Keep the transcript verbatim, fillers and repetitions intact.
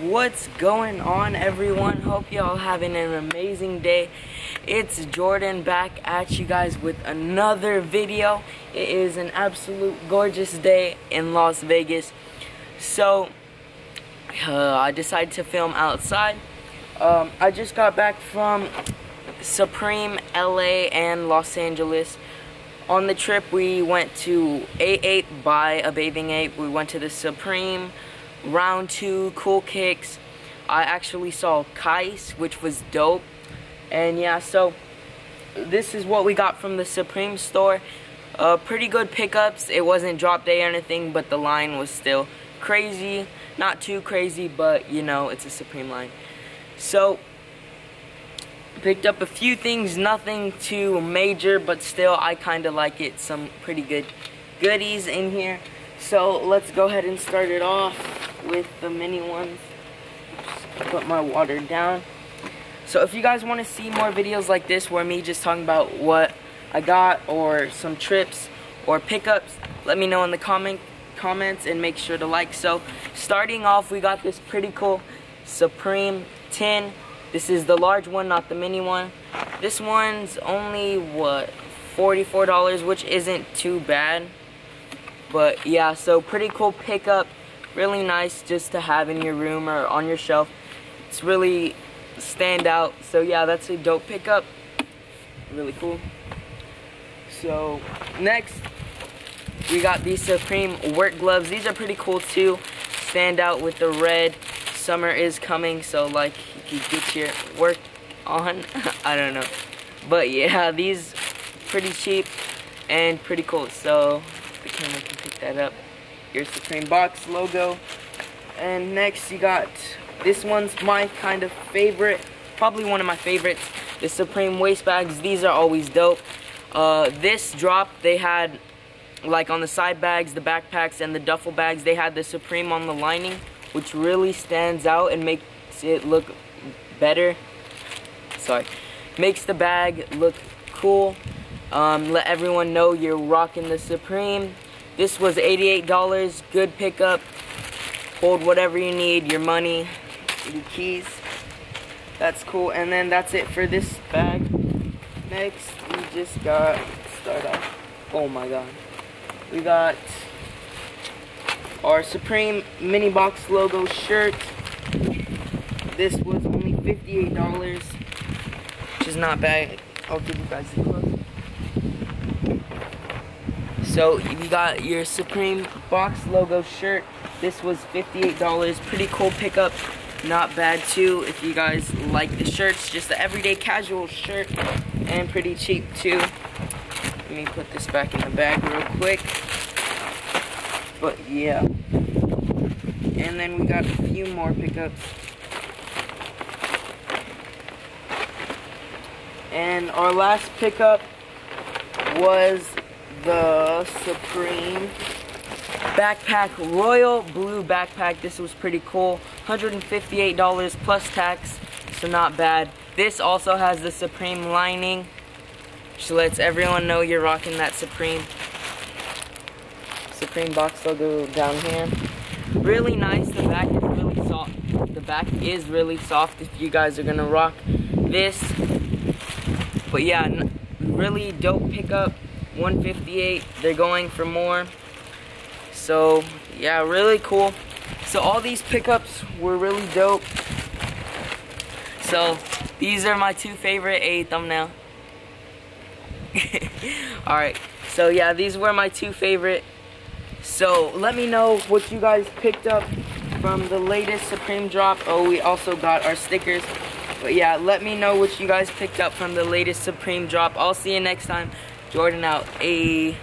What's going on, everyone? Hope y'all having an amazing day. It's Jordan back at you guys with another video. It is an absolute gorgeous day in Las Vegas. So uh, I decided to film outside. um, I just got back from Supreme L A and Los Angeles. On the trip we went to A eight by A Bathing Ape. We went to the Supreme Round Two, Cool Kicks. I actually saw Kais, which was dope. And yeah, so this is what we got from the Supreme store. Uh, pretty good pickups. It wasn't drop day or anything, but the line was still crazy. Not too crazy, but you know, it's a Supreme line. So picked up a few things, nothing too major, but still I kind of like it. Some pretty good goodies in here. So let's go ahead and start it off with the mini ones. Just put my water down. So if you guys want to see more videos like this, where me just talking about what I got or some trips or pickups, let me know in the comment comments and make sure to like. So starting off, we got this pretty cool Supreme tin. This is the large one, not the mini one. This one's only what, forty-four dollars, which isn't too bad. But yeah, so pretty cool pickup. Really nice just to have in your room or on your shelf. It's really stand out. So yeah, that's a dope pickup. Really cool. So next, we got these Supreme work gloves. These are pretty cool too. Stand out with the red. Summer is coming, so like you can get your work on. I don't know. But yeah, these pretty cheap and pretty cool. So the camera can pick that up. Your Supreme box logo. And next you got, this one's my kind of favorite, probably one of my favorites, the Supreme waist bags. These are always dope. Uh, this drop, they had like on the side bags, the backpacks, and the duffel bags, they had the Supreme on the lining, which really stands out and makes it look better. Sorry, makes the bag look cool. Um, let everyone know you're rocking the Supreme. This was eighty-eight dollars, good pickup. Hold whatever you need, your money, your keys. That's cool, and then that's it for this bag. Next, we just got, start off, oh my god. We got our Supreme mini box logo shirt. This was only fifty-eight dollars, which is not bad. I'll give you guys the clothes. So you got your Supreme box logo shirt. This was fifty-eight dollars. Pretty cool pickup. Not bad too. If you guys like the shirts, just the everyday casual shirt, and pretty cheap too. Let me put this back in the bag real quick. But yeah. And then we got a few more pickups. And our last pickup was the Supreme backpack, royal blue backpack. This was pretty cool, one hundred fifty-eight dollars plus tax, so not bad. This also has the Supreme lining, which lets everyone know you're rocking that Supreme. Supreme box logo down here. Really nice. The back is really soft. The back is really soft if you guys are gonna rock this. But yeah, really dope pickup. one fifty-eight, they're going for more. So yeah, really cool. So all these pickups were really dope. So these are my two favorite A thumbnail. Alright, so yeah, these were my two favorite. So let me know what you guys picked up from the latest Supreme drop. Oh, we also got our stickers. But yeah, let me know what you guys picked up from the latest Supreme drop. I'll see you next time. Jordan out. A